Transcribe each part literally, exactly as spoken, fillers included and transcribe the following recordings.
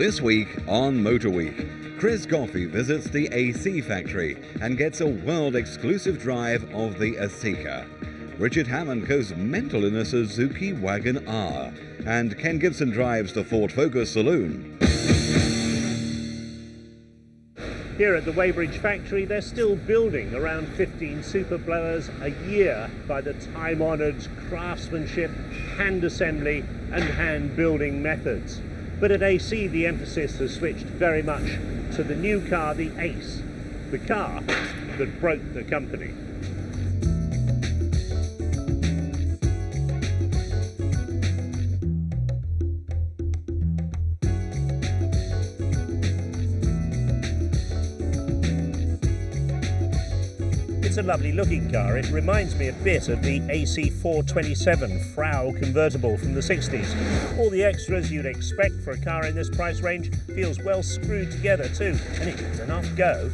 This week on Motor Week, Chris Goffey visits the A C factory and gets a world-exclusive drive of the Aceca. Richard Hammond goes mental in a Suzuki Wagon R, and Ken Gibson drives the Ford Focus Saloon. Here at the Weybridge factory, they're still building around fifteen super blowers a year by the time-honoured craftsmanship, hand assembly and hand building methods. But at A C, the emphasis has switched very much to the new car, the Ace, the car that broke the company. It's a lovely looking car. It reminds me a bit of the A C four twenty-seven Frau convertible from the sixties. All the extras you'd expect for a car in this price range feels well screwed together too, and it gives an off go.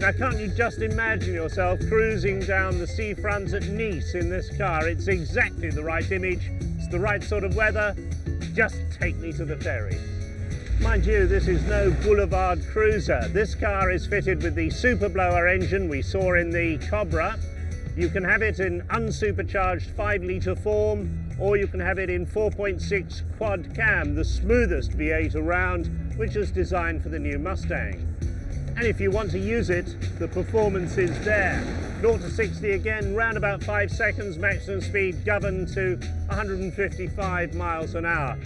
Now, can't you just imagine yourself cruising down the seafront at Nice in this car? It's exactly the right image, it's the right sort of weather. Just take me to the ferry. Mind you, this is no boulevard cruiser. This car is fitted with the superblower engine we saw in the Cobra. You can have it in unsupercharged five litre form, or you can have it in four point six quad cam, the smoothest V eight around, which is designed for the new Mustang. And if you want to use it, the performance is there. zero to sixty again, round about five seconds, maximum speed governed to one hundred fifty-five miles an hour.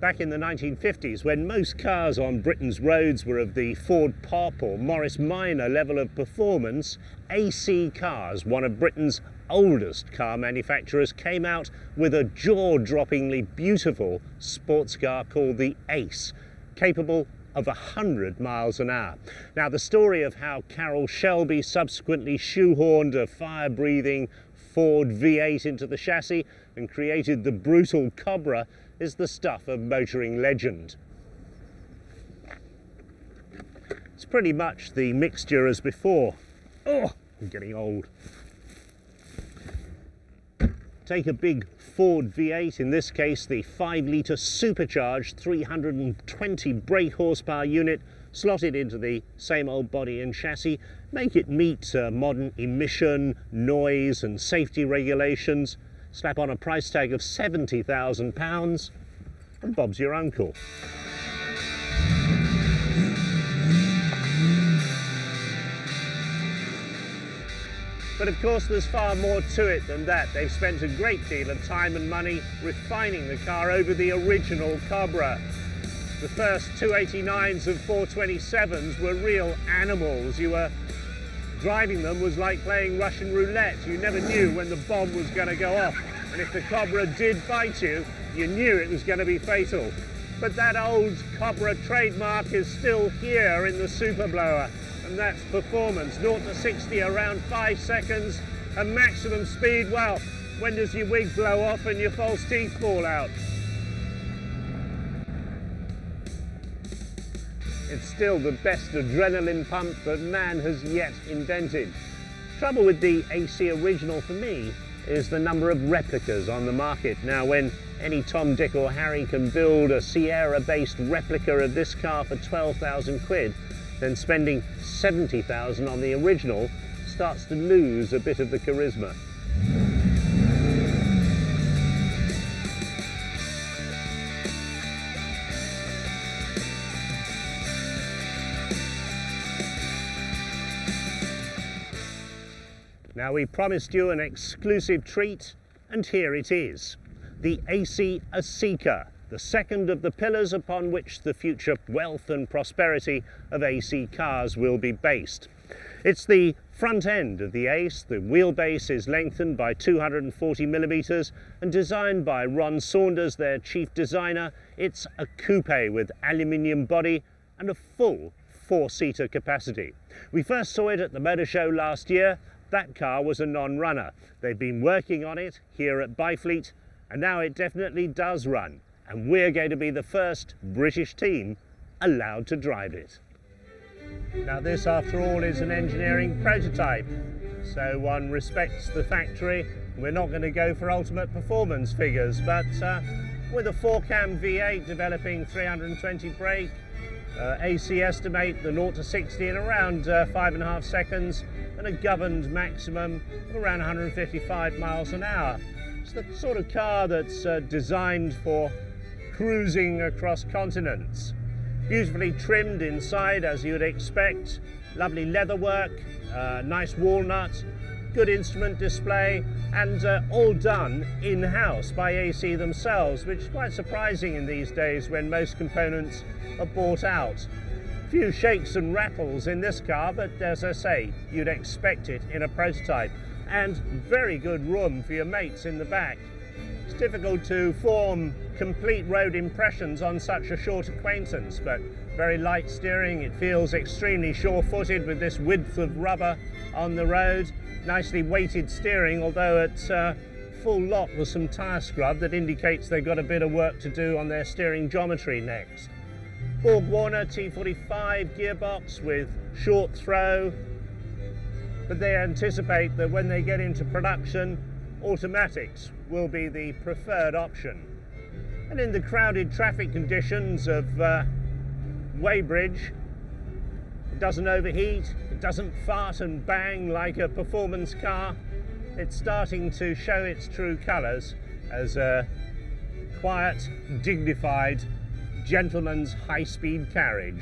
Back in the nineteen fifties, when most cars on Britain's roads were of the Ford Pop or Morris Minor level of performance, A C Cars, one of Britain's oldest car manufacturers, came out with a jaw-droppingly beautiful sports car called the Ace, capable of one hundred miles an hour. Now, the story of how Carroll Shelby subsequently shoehorned a fire-breathing Ford V eight into the chassis and created the brutal Cobra is the stuff of motoring legend. It's pretty much the mixture as before. Oh, I'm getting old. Take a big Ford V eight, in this case the five litre supercharged three hundred twenty brake horsepower unit, slotted into the same old body and chassis, make it meet uh, modern emission, noise and safety regulations, slap on a price tag of seventy thousand pounds, and Bob's your uncle. But of course there's far more to it than that. They've spent a great deal of time and money refining the car over the original Cobra. The first two eighty-nines and four twenty-sevens were real animals. You were driving them was like playing Russian roulette. You never knew when the bomb was going to go off. And if the Cobra did bite you, you knew it was going to be fatal. But that old Cobra trademark is still here in the Superblower. And that's performance. zero to sixty around five seconds and maximum speed. Well, when does your wig blow off and your false teeth fall out? It's still the best adrenaline pump that man has yet invented. Trouble with the A C original for me is the number of replicas on the market. Now, when any Tom, Dick or Harry can build a Sierra-based replica of this car for twelve thousand quid, then spending seventy thousand on the original starts to lose a bit of the charisma. Now, we promised you an exclusive treat, and here it is. The A C Aceca, the second of the pillars upon which the future wealth and prosperity of A C Cars will be based. It's the front end of the Ace. The wheelbase is lengthened by two hundred forty millimetres and designed by Ron Saunders, their chief designer. It's a coupe with aluminium body and a full four-seater capacity. We first saw it at the motor show last year. That car was a non-runner. They've been working on it here at Byfleet, and now it definitely does run. and we're going to be the first British team allowed to drive it. Now this, after all, is an engineering prototype, so one respects the factory. We're not going to go for ultimate performance figures, but uh, with a four cam V eight developing three hundred twenty brake, uh, A C estimate the zero to sixty in around uh, five and a half seconds, and a governed maximum of around one hundred fifty-five miles an hour. It's the sort of car that's uh, designed for cruising across continents. Beautifully trimmed inside, as you would expect, lovely leatherwork, uh, nice walnut, good instrument display, and uh, all done in-house by A C themselves, which is quite surprising in these days when most components are bought out. A few shakes and rattles in this car, but as I say, you'd expect it in a prototype, and very good room for your mates in the back. It's difficult to form complete road impressions on such a short acquaintance, but very light steering. It feels extremely sure-footed with this width of rubber on the road. Nicely weighted steering, although at uh, full lock with some tyre scrub that indicates they've got a bit of work to do on their steering geometry next. Borg Warner T forty-five gearbox with short throw, but they anticipate that when they get into production, automatics will be the preferred option. And in the crowded traffic conditions of uh, Weybridge, it doesn't overheat, it doesn't fart and bang like a performance car. It's starting to show its true colours as a quiet, dignified, gentleman's high-speed carriage.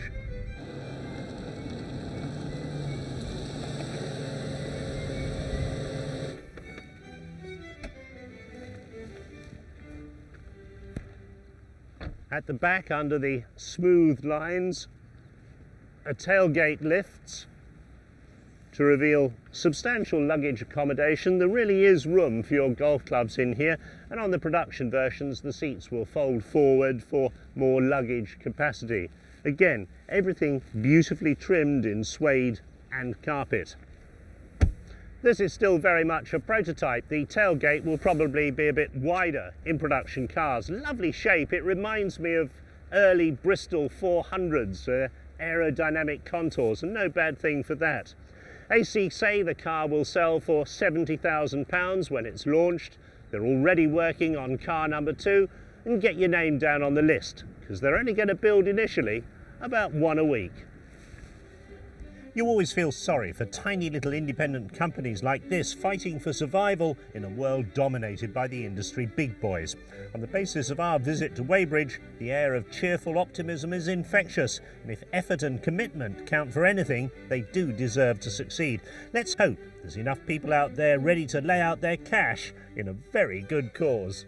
At the back, under the smooth lines, a tailgate lifts to reveal substantial luggage accommodation. There really is room for your golf clubs in here, and on the production versions, the seats will fold forward for more luggage capacity. Again, everything beautifully trimmed in suede and carpet. This is still very much a prototype. The tailgate will probably be a bit wider in production cars. Lovely shape. It reminds me of early Bristol four hundreds, uh, aerodynamic contours, and no bad thing for that. A C say the car will sell for seventy thousand pounds when it's launched. They're already working on car number two, and get your name down on the list, because they're only going to build initially about one a week. You always feel sorry for tiny little independent companies like this fighting for survival in a world dominated by the industry big boys. On the basis of our visit to Weybridge, the air of cheerful optimism is infectious, and if effort and commitment count for anything, they do deserve to succeed. Let's hope there's enough people out there ready to lay out their cash in a very good cause.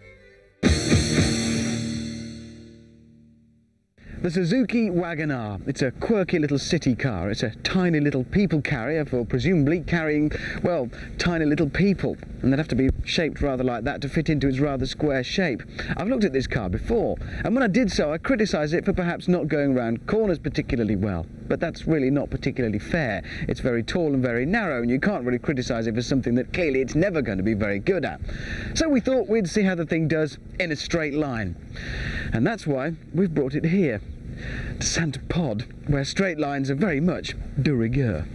The Suzuki Wagon R. It's a quirky little city car. It's a tiny little people carrier for presumably carrying, well, tiny little people. And they'd have to be shaped rather like that to fit into its rather square shape. I've looked at this car before, and when I did so, I criticised it for perhaps not going round corners particularly well. But that's really not particularly fair. It's very tall and very narrow, and you can't really criticise it for something that clearly it's never going to be very good at. So we thought we'd see how the thing does in a straight line. And that's why we've brought it here, to Santa Pod, where straight lines are very much de rigueur.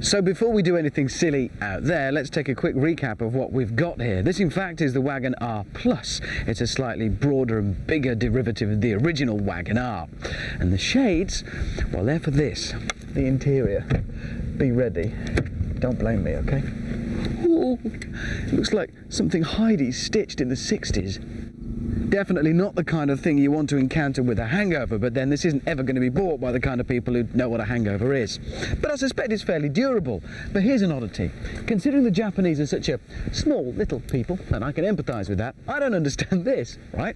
So before we do anything silly out there, let's take a quick recap of what we've got here. This in fact is the Wagon R Plus. It's a slightly broader and bigger derivative of the original Wagon R. And the shades, well, they're for this. The interior. Be ready. Don't blame me, okay? Ooh, it looks like something Heidi stitched in the sixties. Definitely not the kind of thing you want to encounter with a hangover, but then this isn't ever going to be bought by the kind of people who know what a hangover is. But I suspect it's fairly durable. But here's an oddity. Considering the Japanese are such a small little people, and I can empathise with that, I don't understand this, right?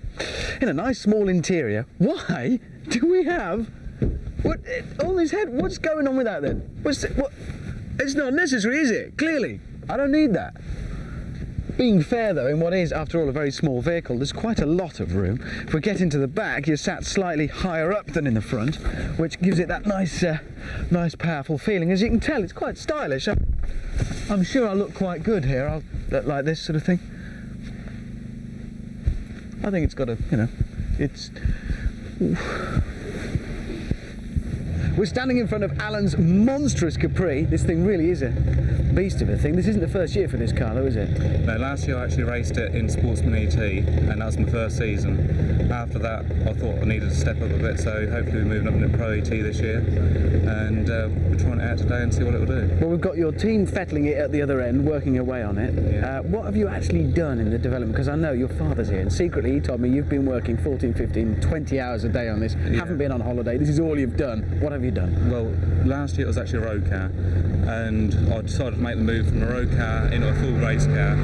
In a nice small interior, why do we have what, all this head? What's going on with that then? What's the, what? It's not necessary, is it? Clearly. I don't need that. Being fair though, in what is, after all, a very small vehicle, there's quite a lot of room. If we get into the back, you're sat slightly higher up than in the front, which gives it that nice, uh, nice powerful feeling. As you can tell, it's quite stylish. I'm, I'm sure I look quite good here. I'll look like this sort of thing. I think it's got a, you know, it's... Oof. We're standing in front of Alan's monstrous Capri. This thing really is a beast of a thing. This isn't the first year for this car, though, is it? No, last year I actually raced it in Sportsman E T, and that was my first season. After that, I thought I needed to step up a bit, so hopefully we're moving up into Pro E T this year, and uh, we're trying it out today and see what it will do. Well, we've got your team fettling it at the other end, working away on it. Yeah. Uh, what have you actually done in the development? Because I know your father's here, and secretly he told me you've been working fourteen, fifteen, twenty hours a day on this, yeah. Haven't been on holiday, this is all you've done. What have you done? Well, last year it was actually a road car, and I decided to make the move from a road car into a full race car.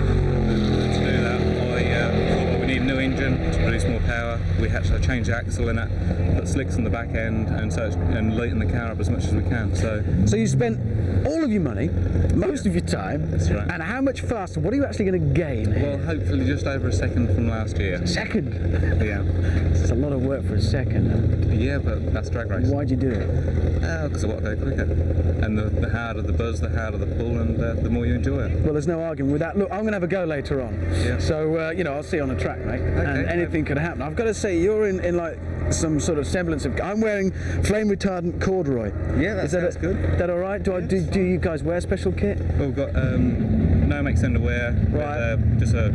And to do that, I uh, thought well, we need a new engine to produce more power. We had to change the axle in it, put slicks on the back end, and so and lighten the car up as much as we can. So, so you spent all of your money, most of your time. That's right. And how much faster? What are you actually going to gain? Well, hopefully just over a second from last year. Second? Yeah. It's a lot of work for a second. Yeah, but that's drag race. Why'd you do it? Because uh, I want to go quicker. And the, the harder the buzz, the harder the pull, and uh, the more you enjoy it. Well, there's no argument with that. Look, I'm going to have a go later on. Yeah. So, uh, you know, I'll see you on the track, mate. Okay, and anything yeah. could happen. I've got to say, you're in, in like some sort of semblance of... I'm wearing flame retardant corduroy. Yeah, that, that sounds a, good. Is that all right? Do, yeah, I, do, do you guys wear special kit? Well, we've got um, Nomex underwear, right. with, uh, just a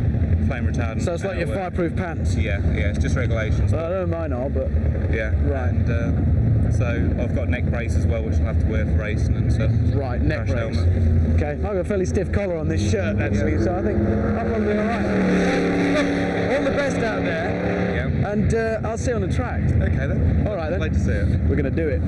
flame retardant. So it's like your fireproof pants? Yeah, yeah, it's just regulations. Well, I don't mind all, but... Yeah, right. And, uh, so I've got neck brace as well, which I'll have to wear for racing and stuff. Right, neck brace. Helmet. Okay, I've got a fairly stiff collar on this shirt, actually, yeah. So I think I'm probably all right. All the best out there. And uh, I'll see you on the track. Okay then. All right then. I'd like to see it. We're going to do it.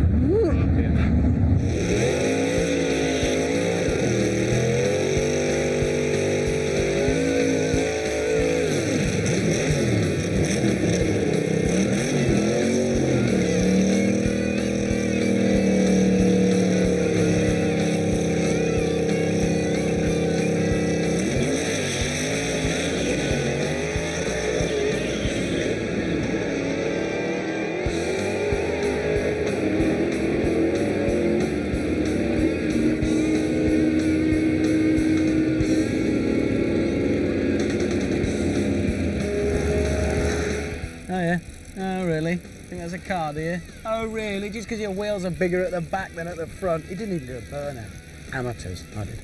Car, do you? Oh really? Just because your wheels are bigger at the back than at the front? He didn't even do a burnout. Amateurs, I did.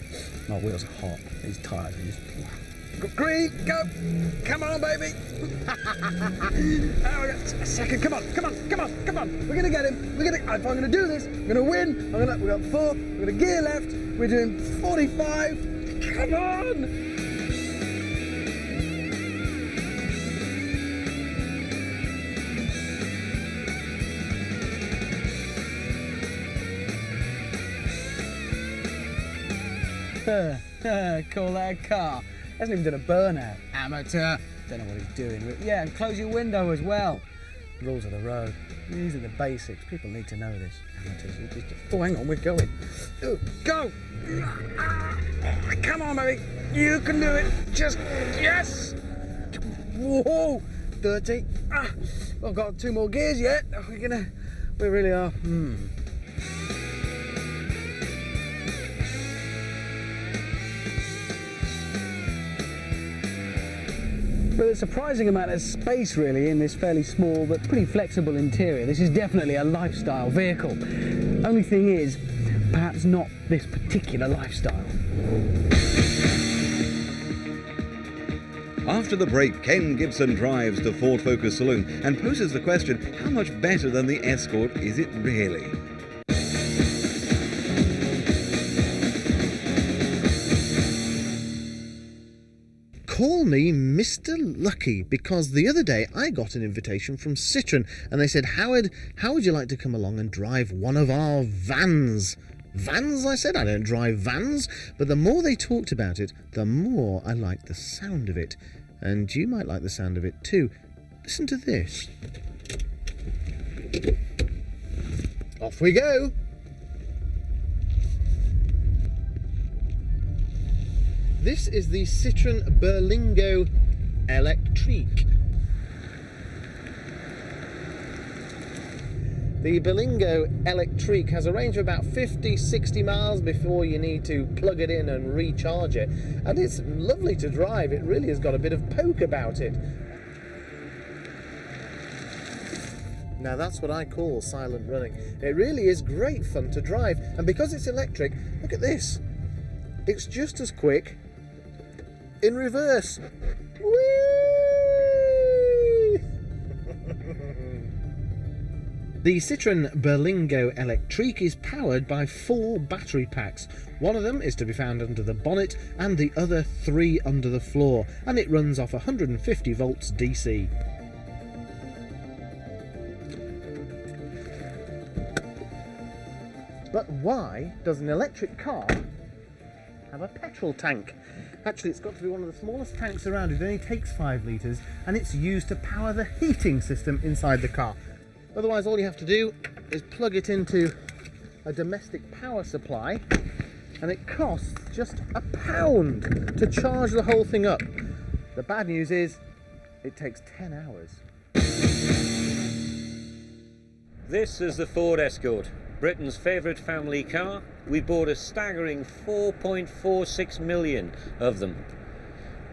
My wheels are hot. These tyres are just... Green, go! Come on, baby! Oh, a second, come on, come on, come on, come on! We're gonna get him. We're gonna. If I'm gonna do this, I'm gonna win. I'm gonna. We got four. We're gonna gear left. We're doing forty-five. Come on! Uh, uh, call that a car. Hasn't even done a burnout. Amateur. Don't know what he's doing. Yeah, and close your window as well. Rules of the road. These are the basics. People need to know this. Amateurs. Just, oh, hang on, we're going. Ooh, go! Ah, come on, baby. You can do it. Just, yes! Whoa! thirty. Ah, I've got two more gears yet. We're gonna, we really are. Hmm. But a surprising amount of space really in this fairly small but pretty flexible interior. This is definitely a lifestyle vehicle. Only thing is, perhaps not this particular lifestyle. After the break, Ken Gibson drives to Ford Focus Saloon and poses the question, how much better than the Escort is it really? Call me Mister Lucky, because the other day I got an invitation from Citroen and they said, Howard, how would you like to come along and drive one of our vans? Vans, I said, I don't drive vans, but the more they talked about it, the more I liked the sound of it. And you might like the sound of it too. Listen to this. Off we go. This is the Citroen Berlingo Electrique. The Berlingo Electrique has a range of about fifty, sixty miles before you need to plug it in and recharge it. And it's lovely to drive. It really has got a bit of poke about it. Now that's what I call silent running. It really is great fun to drive, and because it's electric, look at this. It's just as quick in reverse. Whee! The Citroen Berlingo Electrique is powered by four battery packs. One of them is to be found under the bonnet and the other three under the floor, and it runs off one hundred fifty volts D C. But why does an electric car have a petrol tank? Actually, it's got to be one of the smallest tanks around. It only takes five litres, and it's used to power the heating system inside the car. Otherwise, all you have to do is plug it into a domestic power supply, and it costs just a pound to charge the whole thing up. The bad news is it takes ten hours. This is the Ford Escort, Britain's favourite family car. We bought a staggering four point four six million of them.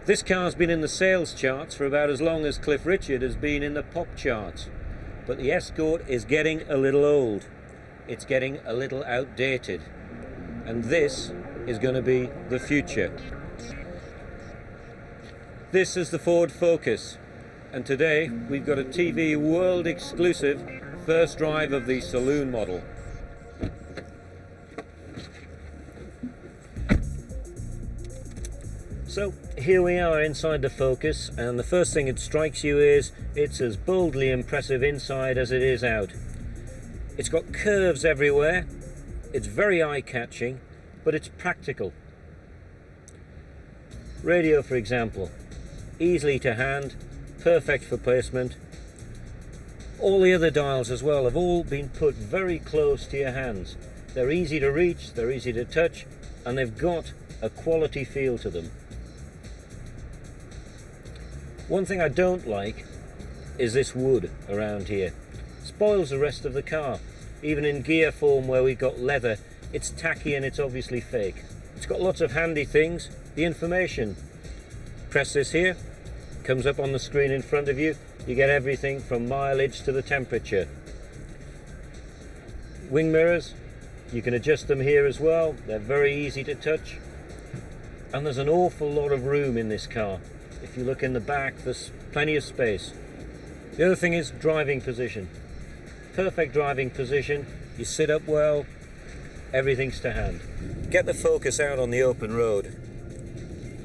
This car's been in the sales charts for about as long as Cliff Richard has been in the pop charts. But the Escort is getting a little old. It's getting a little outdated. And this is going to be the future. This is the Ford Focus. And today we've got a T V world exclusive first drive of the saloon model. So here we are inside the Focus, and the first thing that strikes you is it's as boldly impressive inside as it is out. It's got curves everywhere, it's very eye-catching, but it's practical. Radio, for example, easily to hand, perfect for placement. All the other dials as well have all been put very close to your hands. They're easy to reach, they're easy to touch, and they've got a quality feel to them. One thing I don't like is this wood around here. It spoils the rest of the car. Even in gear form where we've got leather, it's tacky and it's obviously fake. It's got lots of handy things. The information. Press this here, comes up on the screen in front of you. You get everything from mileage to the temperature. Wing mirrors, you can adjust them here as well. They're very easy to touch. And there's an awful lot of room in this car. If you look in the back, there's plenty of space. The other thing is driving position. Perfect driving position, you sit up well, everything's to hand. Get the Focus out on the open road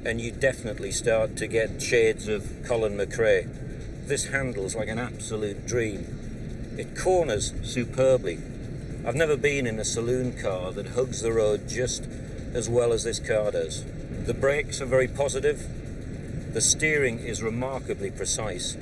and you definitely start to get shades of Colin McRae. This handles like an absolute dream. It corners superbly. I've never been in a saloon car that hugs the road just as well as this car does. The brakes are very positive. The steering is remarkably precise.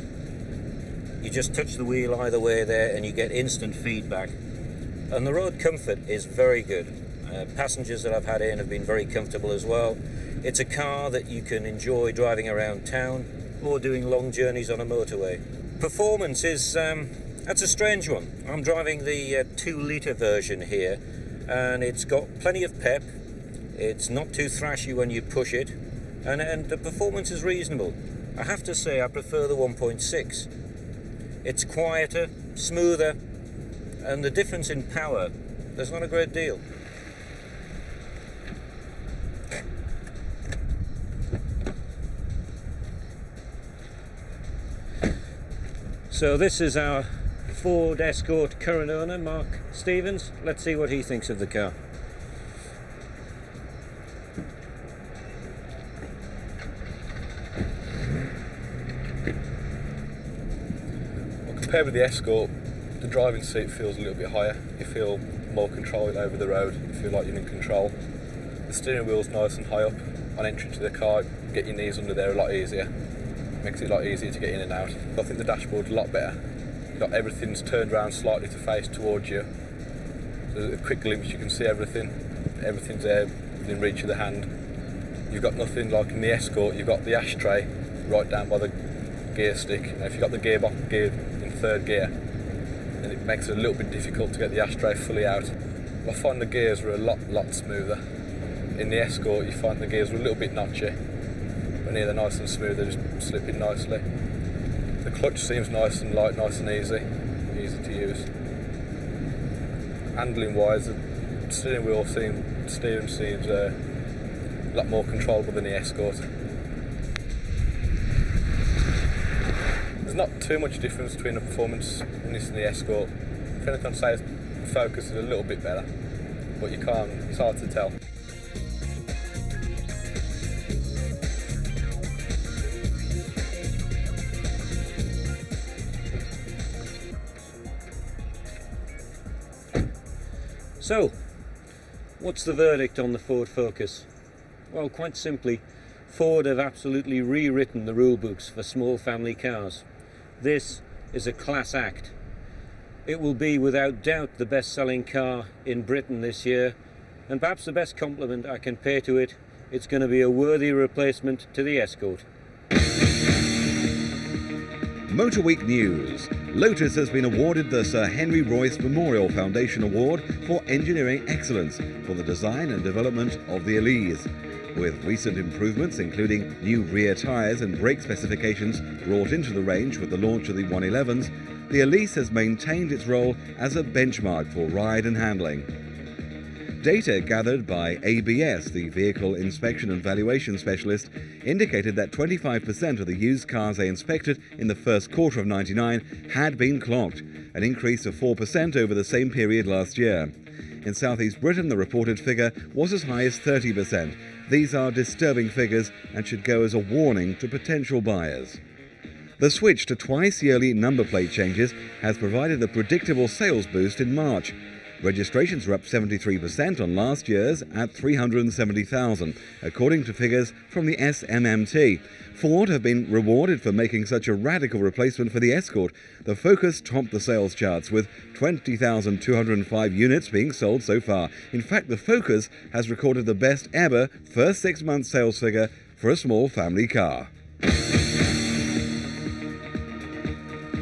You just touch the wheel either way there and you get instant feedback. And the road comfort is very good. Uh, passengers that I've had in have been very comfortable as well. It's a car that you can enjoy driving around town or doing long journeys on a motorway. Performance is, um, that's a strange one. I'm driving the uh, two litre version here, and it's got plenty of pep. It's not too thrashy when you push it. And, and the performance is reasonable. I have to say I prefer the one point six. It's quieter, smoother, and the difference in power, there's not a great deal. So this is our Ford Escort current owner, Mark Stevens. Let's see what he thinks of the car. Compared with the Escort, the driving seat feels a little bit higher. You feel more control over the road. You feel like you're in control. The steering wheel's nice and high up. On entry to the car, you get your knees under there a lot easier. It makes it a lot easier to get in and out. I think the dashboard's a lot better. You've got everything's turned around slightly to face towards you. So there's a quick glimpse, you can see everything. Everything's there within reach of the hand. You've got nothing like in the Escort. You've got the ashtray right down by the gear stick. Now, if you've got the gearbox gear in third gear, then it makes it a little bit difficult to get the ashtray fully out. I find the gears are a lot, lot smoother. In the Escort, you find the gears are a little bit notchy. When they're nice and smooth, they're just slipping nicely. The clutch seems nice and light, nice and easy, easy to use. Handling wise, the steering wheel seems, steering seems uh, a lot more controllable than the Escort. There's not too much difference between the performance in this and the Escort. If anything, I'd say the Focus is a little bit better, but you can't, it's hard to tell. So, what's the verdict on the Ford Focus? Well, quite simply, Ford have absolutely rewritten the rule books for small family cars. This is a class act. It will be without doubt the best-selling car in Britain this year, and perhaps the best compliment I can pay to it, it's going to be a worthy replacement to the Escort. Motor Week News. Lotus has been awarded the Sir Henry Royce Memorial Foundation Award for Engineering Excellence for the design and development of the Elise, with recent improvements including new rear tyres and brake specifications brought into the range with the launch of the one elevens, the Elise has maintained its role as a benchmark for ride and handling. Data gathered by A B S, the Vehicle Inspection and Valuation Specialist, indicated that twenty-five percent of the used cars they inspected in the first quarter of ninety-nine had been clocked, an increase of four percent over the same period last year. In Southeast Britain, the reported figure was as high as thirty percent. These are disturbing figures and should go as a warning to potential buyers. The switch to twice-yearly number plate changes has provided a predictable sales boost in March. Registrations are up seventy-three percent on last year's at three hundred seventy thousand, according to figures from the S M M T. Ford have been rewarded for making such a radical replacement for the Escort. The Focus topped the sales charts, with twenty thousand two hundred five units being sold so far. In fact, the Focus has recorded the best ever first six-month sales figure for a small family car.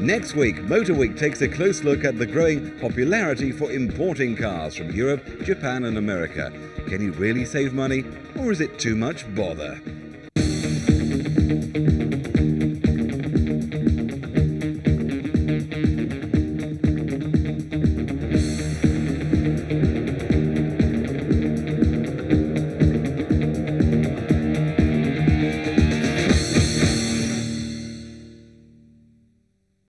Next week, Motor Week takes a close look at the growing popularity for importing cars from Europe, Japan and America. Can you really save money, or is it too much bother?